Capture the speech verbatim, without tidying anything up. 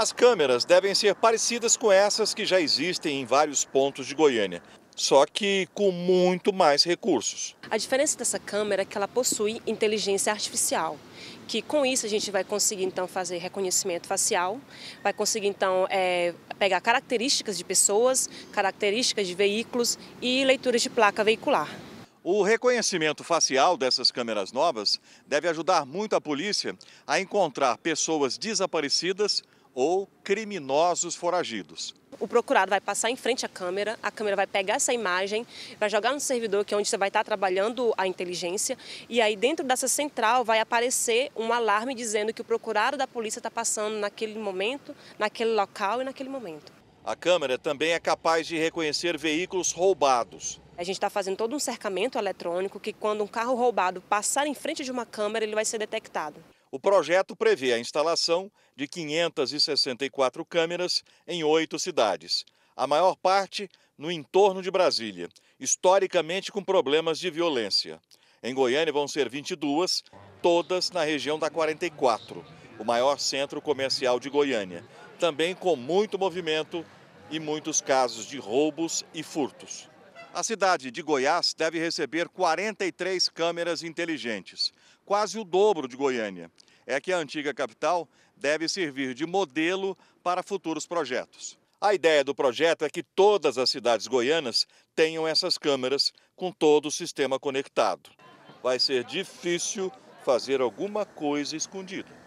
As câmeras devem ser parecidas com essas que já existem em vários pontos de Goiânia, só que com muito mais recursos. A diferença dessa câmera é que ela possui inteligência artificial, que com isso a gente vai conseguir então fazer reconhecimento facial, vai conseguir então é, pegar características de pessoas, características de veículos e leituras de placa veicular. O reconhecimento facial dessas câmeras novas deve ajudar muito a polícia a encontrar pessoas desaparecidas ou criminosos foragidos. O procurado vai passar em frente à câmera, a câmera vai pegar essa imagem, vai jogar no servidor, que é onde você vai estar trabalhando a inteligência, e aí dentro dessa central vai aparecer um alarme dizendo que o procurado da polícia está passando naquele momento, naquele local e naquele momento. A câmera também é capaz de reconhecer veículos roubados. A gente está fazendo todo um cercamento eletrônico que, quando um carro roubado passar em frente de uma câmera, ele vai ser detectado. O projeto prevê a instalação de quinhentas e sessenta e quatro câmeras em oito cidades, a maior parte no entorno de Brasília, historicamente com problemas de violência. Em Goiânia vão ser vinte e duas, todas na região da quarenta e quatro, o maior centro comercial de Goiânia, também com muito movimento e muitos casos de roubos e furtos. A cidade de Goiás deve receber quarenta e três câmeras inteligentes, quase o dobro de Goiânia. É que a antiga capital deve servir de modelo para futuros projetos. A ideia do projeto é que todas as cidades goianas tenham essas câmeras com todo o sistema conectado. Vai ser difícil fazer alguma coisa escondida.